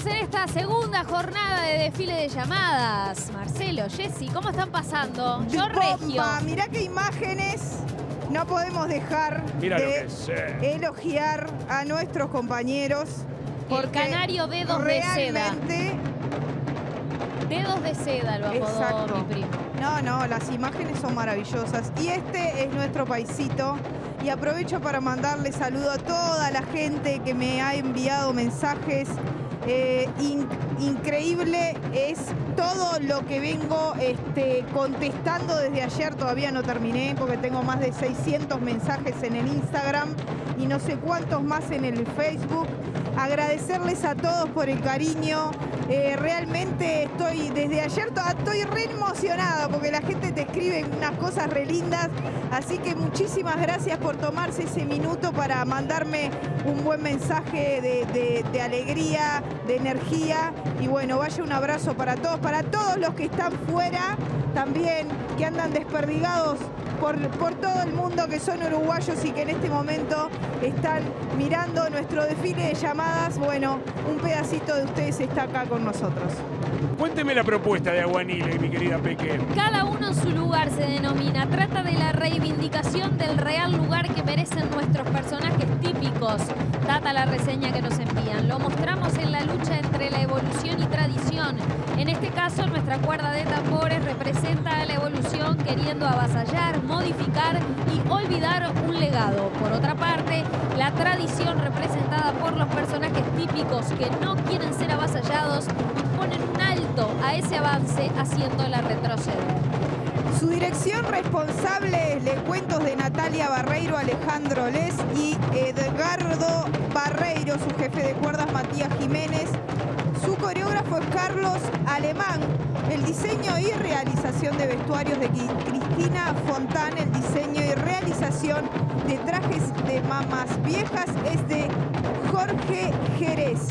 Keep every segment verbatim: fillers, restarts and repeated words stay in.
Estamos en esta segunda jornada de desfile de llamadas. Marcelo, Jessy, ¿cómo están pasando? Yo regio. Mirá qué imágenes. No podemos dejar Mirá de elogiar a nuestros compañeros. El canario dedos de seda. Dedos de seda lo apodó mi primo. No, no, las imágenes son maravillosas. Y este es nuestro paisito. Y aprovecho para mandarle saludo a toda la gente que me ha enviado mensajes. Eh, in, increíble es todo lo que vengo este, contestando desde ayer. Todavía no terminé porque tengo más de seiscientos mensajes en el Instagram y no sé cuántos más en el Facebook. Agradecerles a todos por el cariño. Eh, realmente estoy, desde ayer estoy re emocionada porque la gente te escribe unas cosas re lindas. Así que muchísimas gracias por tomarse ese minuto para mandarme un buen mensaje de, de, de alegría, de energía. Y bueno, vaya un abrazo para todos, para todos los que están fuera también, que andan desperdigados por, por todo el mundo, que son uruguayos y que en este momento están mirando nuestro desfile de llamadas. Bueno, un pedacito de ustedes está acá con nosotros. Cuénteme la propuesta de Aguanile, mi querida Peque. Cada uno en su lugar se denomina. Trata de la reivindicación del real lugar que merecen nuestros personajes típicos. Data la reseña que nos envían. Lo mostramos en la lucha entre la evolución y tradición. En este caso, nuestra cuerda de tambores representa a la evolución queriendo avasallar, modificar y olvidar un legado. Por otra parte, la tradición representada por los personajes típicos que no quieren ser avasallados ponen un alto a ese avance haciéndola retroceder. Su dirección responsable es Les Cuentos de Natalia Barreiro, Alejandro Les y Edgardo Barreiro, su jefe de cuerdas Matías Jiménez. Su coreógrafo es Carlos Alemán. El diseño y realización de vestuarios de Cristina Fontán. El diseño y realización de trajes de mamas viejas es de Jorge Jerez.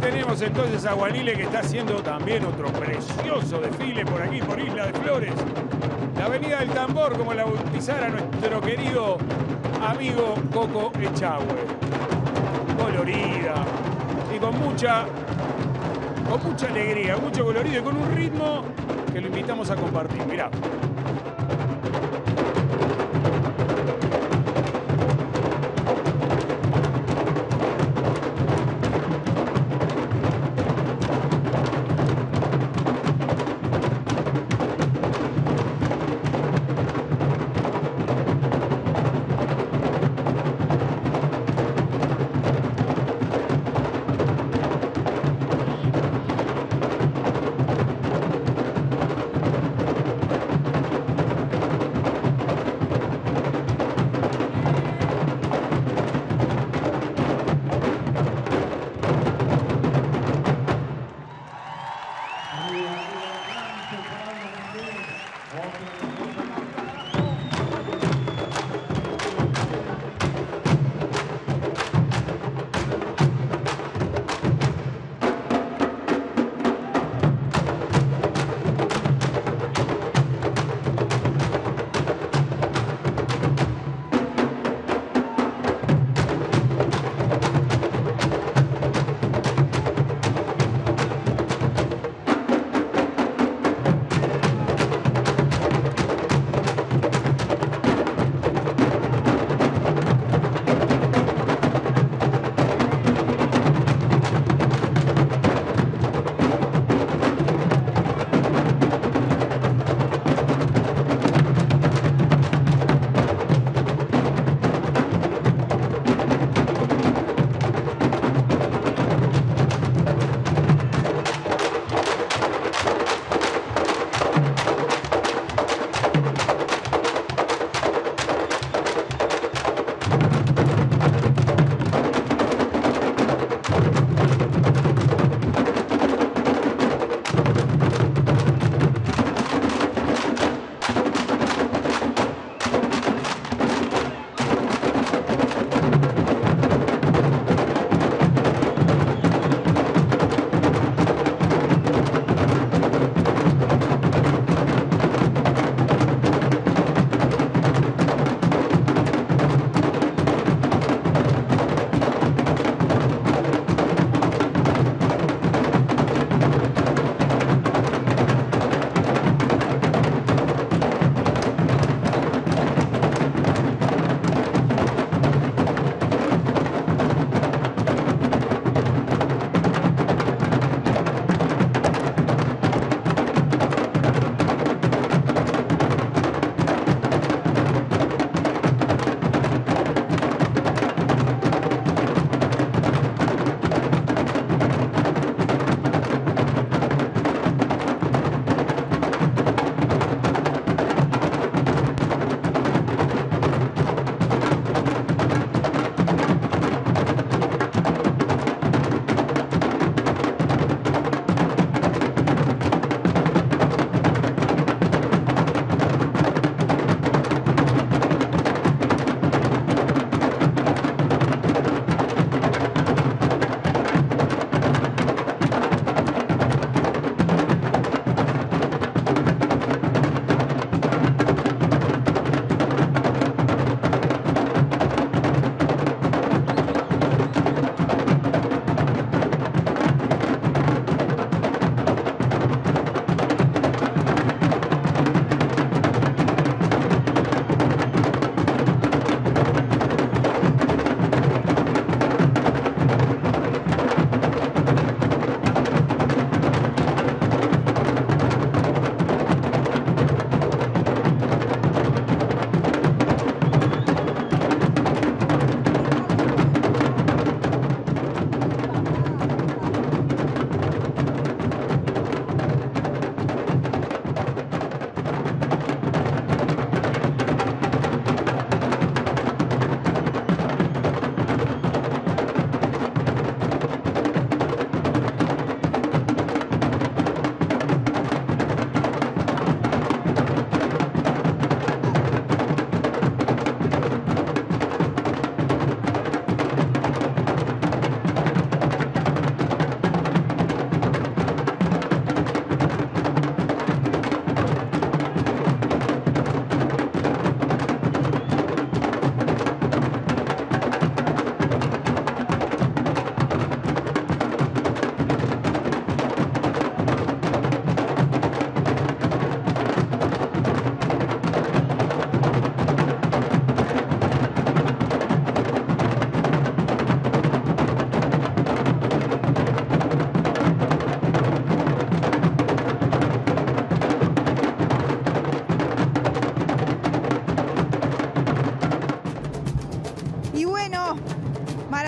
Tenemos entonces a Aguanile, que está haciendo también otro precioso desfile por aquí, por Isla de Flores. La Avenida del Tambor, como la bautizara nuestro querido amigo Coco Echagüe. Colorida y con mucha, con mucha alegría, mucho colorido y con un ritmo que lo invitamos a compartir. Mirá.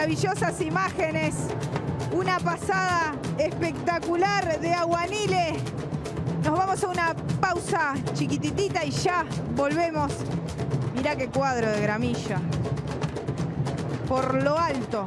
maravillosas imágenes. Una pasada espectacular de Aguanile. Nos vamos a una pausa chiquititita y ya volvemos. Mirá qué cuadro de gramilla. Por lo alto.